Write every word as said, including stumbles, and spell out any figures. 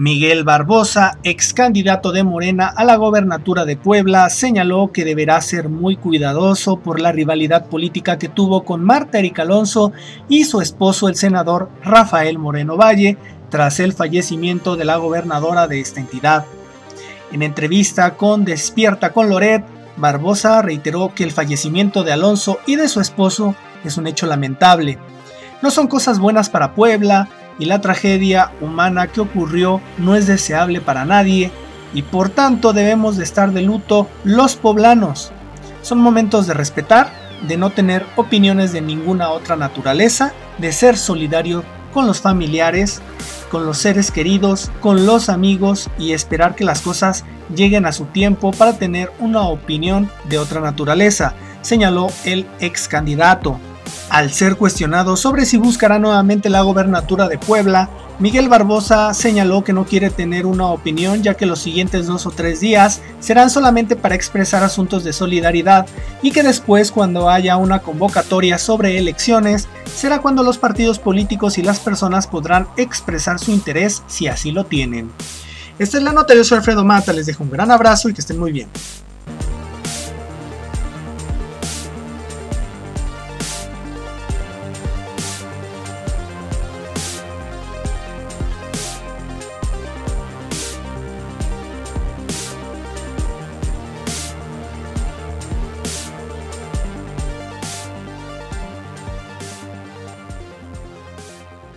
Miguel Barbosa, ex candidato de Morena a la gobernatura de Puebla, señaló que deberá ser muy cuidadoso por la rivalidad política que tuvo con Martha Erika Alonso y su esposo el senador Rafael Moreno Valle tras el fallecimiento de la gobernadora de esta entidad. En entrevista con Despierta con Loret, Barbosa reiteró que el fallecimiento de Alonso y de su esposo es un hecho lamentable. No son cosas buenas para Puebla, y la tragedia humana que ocurrió no es deseable para nadie y por tanto debemos de estar de luto los poblanos. Son momentos de respetar, de no tener opiniones de ninguna otra naturaleza, de ser solidario con los familiares, con los seres queridos, con los amigos y esperar que las cosas lleguen a su tiempo para tener una opinión de otra naturaleza, señaló el ex candidato. Al ser cuestionado sobre si buscará nuevamente la gobernatura de Puebla, Miguel Barbosa señaló que no quiere tener una opinión, ya que los siguientes dos o tres días serán solamente para expresar asuntos de solidaridad y que después, cuando haya una convocatoria sobre elecciones, será cuando los partidos políticos y las personas podrán expresar su interés si así lo tienen. Esta es la nota, yo soy Alfredo Mata, les dejo un gran abrazo y que estén muy bien.